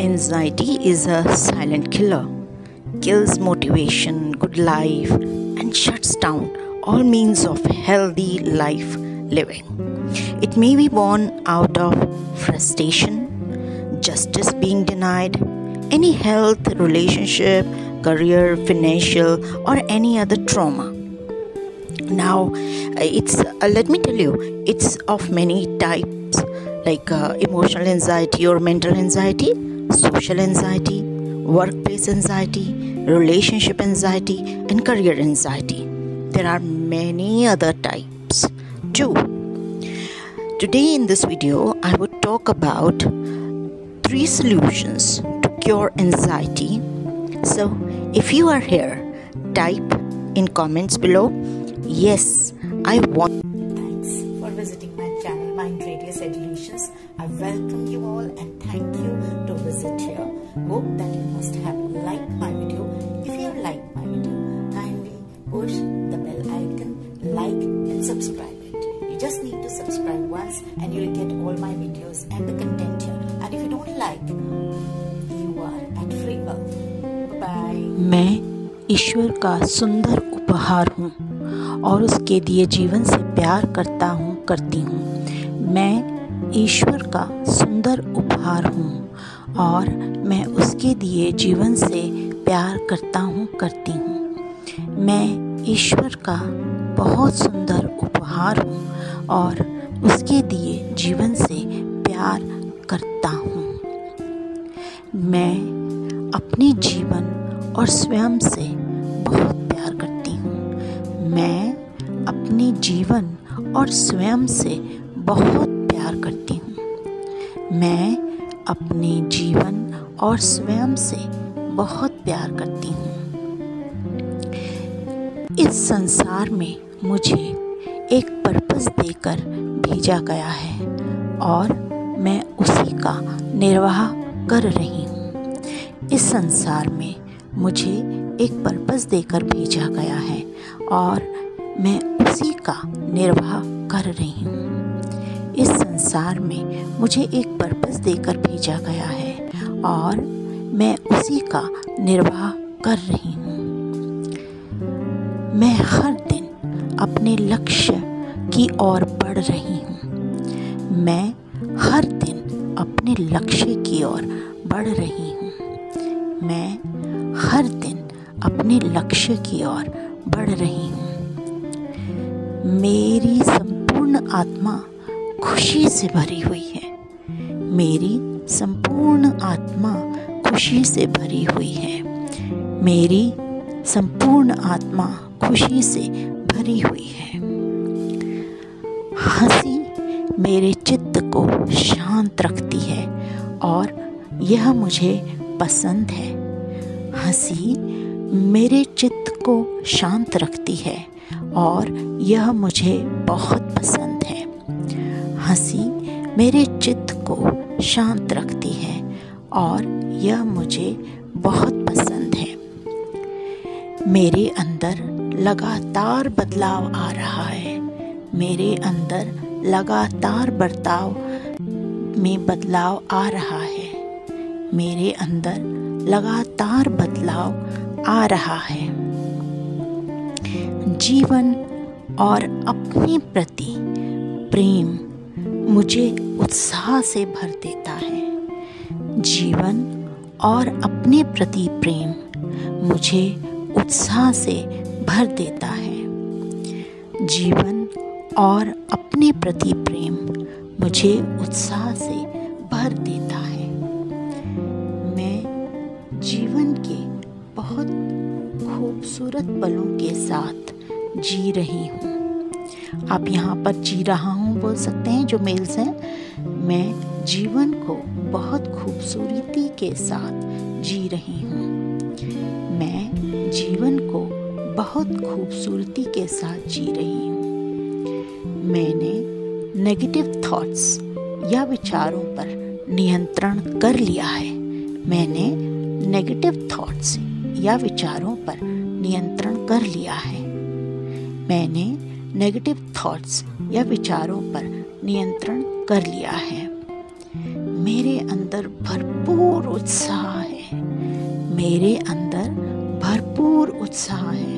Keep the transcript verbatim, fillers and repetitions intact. Anxiety is a silent killer, kills motivation, good life, and shuts down all means of healthy life living. It may be born out of frustration, justice being denied, any health, relationship, career, financial, or any other trauma. Now, it's uh, let me tell you, it's of many types like uh, emotional anxiety or mental anxiety, social anxiety, workplace anxiety, relationship anxiety, and career anxiety. There are many other types too. Today in this video, I would talk about three solutions to cure anxiety. So, if you are here, type in comments below, yes, I want. Thanks for visiting my channel, Mind Radius Solutions. I welcome you all and thank you to visit here. Hope that you must have liked my video. If you have liked my video, kindly push the bell icon, like and subscribe it. You just need to subscribe once and you will get all my videos and the content here. And if you don't like, you are at free will. Bye. मैं ईश्वर का सुंदर उपहार हूँ और उसके दिए जीवन से प्यार करता हूँ करती हूँ मैं ईश्वर का सुंदर उपहार हूँ और मैं उसके दिए जीवन से प्यार करता हूँ करती हूँ मैं ईश्वर का बहुत सुंदर उपहार हूँ और उसके दिए जीवन से प्यार करता हूँ मैं अपने जीवन और स्वयं से बहुत प्यार करती हूँ मैं अपने जीवन और स्वयं से बहुत प्यार करती हूँ मैं अपने जीवन और स्वयं से बहुत प्यार करती हूँ इस संसार में मुझे एक पर्पस देकर भेजा गया है और मैं उसी का निर्वाह कर रही हूँ इस संसार में मुझे एक पर्पस देकर भेजा गया है और मैं उसी का निर्वाह कर रही हूँ इस संसार में मुझे एक पर्पस देकर भेजा गया है और मैं उसी का निर्वाह कर रही हूँ मैं हर दिन अपने लक्ष्य की ओर बढ़ रही हूँ मैं हर दिन अपने लक्ष्य की ओर बढ़ रही हूँ मैं हर दिन अपने लक्ष्य की ओर बढ़ रही हूँ मेरी संपूर्ण आत्मा खुशी से भरी हुई है मेरी संपूर्ण आत्मा खुशी से भरी हुई है मेरी संपूर्ण आत्मा खुशी से भरी हुई है हंसी मेरे चित्त को शांत रखती है और यह मुझे पसंद है हंसी मेरे चित्त को शांत रखती है और यह मुझे बहुत पसंद है हंसी मेरे चित्त को शांत रखती है और यह मुझे बहुत पसंद है मेरे अंदर लगातार बदलाव आ रहा है मेरे अंदर लगातार बर्ताव में बदलाव आ रहा है मेरे अंदर लगातार बदलाव आ रहा है जीवन और अपने प्रति प्रेम मुझे उत्साह से भर देता है जीवन और अपने प्रति प्रेम मुझे उत्साह से भर देता है जीवन और अपने प्रति प्रेम मुझे उत्साह से भर देता है मैं जीवन के बहुत खूबसूरत पलों के साथ जी रही हूँ आप यहाँ पर जी रहा हूँ बोल सकते हैं जो मेल्स हैं मैं जीवन को बहुत खूबसूरती के साथ जी रही हूँ मैं जीवन को बहुत खूबसूरती के साथ जी रही हूँ मैंने नेगेटिव थॉट्स या विचारों पर नियंत्रण कर लिया है मैंने नेगेटिव थॉट्स या विचारों पर नियंत्रण कर लिया है मैंने नेगेटिव थॉट्स या विचारों पर नियंत्रण कर लिया है मेरे अंदर भरपूर उत्साह है, मेरे अंदर भरपूर उत्साह है।